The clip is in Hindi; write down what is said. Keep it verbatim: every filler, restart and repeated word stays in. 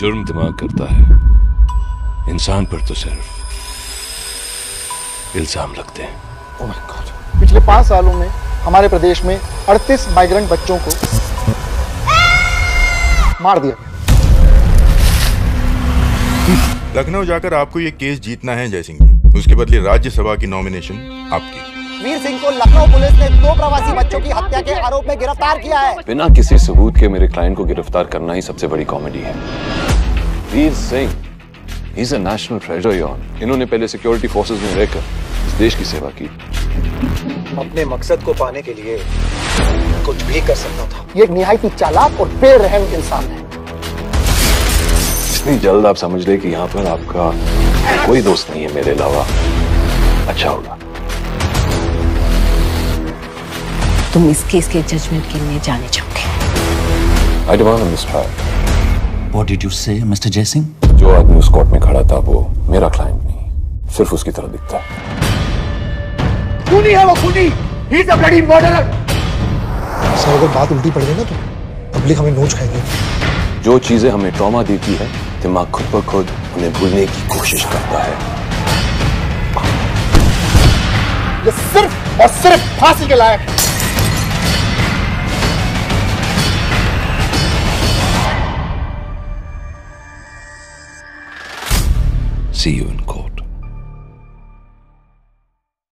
जुर्म दिमाग करता है, इंसान पर तो सिर्फ इल्जाम लगते हैं। Oh my God! पिछले पांच सालों में हमारे प्रदेश में अड़तीस माइग्रेंट बच्चों को मार दिया गया। लखनऊ जाकर आपको ये केस जीतना है जयसिंह जी, उसके बदले राज्यसभा की नॉमिनेशन आपकी। वीर सिंह को लखनऊ पुलिस ने दो प्रवासी बच्चों की हत्या के आरोप में गिरफ्तार किया है। बिना किसी सबूत के मेरे क्लाइंट को गिरफ्तार करना ही सबसे बड़ी कॉमेडी है। Veer Singh is a national treasure यार। इन्होंने पहले सिक्योरिटी फोर्सेज में रहकर इस देश की सेवा की। अपने मकसद को पाने के लिए कुछ भी कर सकता था। ये एक निहायती चालाक और बेरहम इंसान है। इतनी जल्द आप समझ ले कि यहाँ पर आपका कोई दोस्त नहीं है मेरे अलावा, अच्छा होगा। तुम इस केस के जजमेंट के लिए जाने जाओगे। I demand a mistrial. What did you say, mister Jaisingh? जो आदमी उस कोर्ट में खड़ा था वो मेरा क्लाइंट नहीं, सिर्फ उसकी तरह दिखता है। खूनी है वो खूनी, he is a bloody murderer. Sir अगर बात उल्टी पड़ जाएगा तो पब्लिक हमें नोच खाएगी। जो चीजें हमें ट्रॉमा देती है दिमाग खुद ब खुद उन्हें भूलने की कोशिश करता है। ये सिर्फ और सिर्फ फांसी के लायक है। See you in court.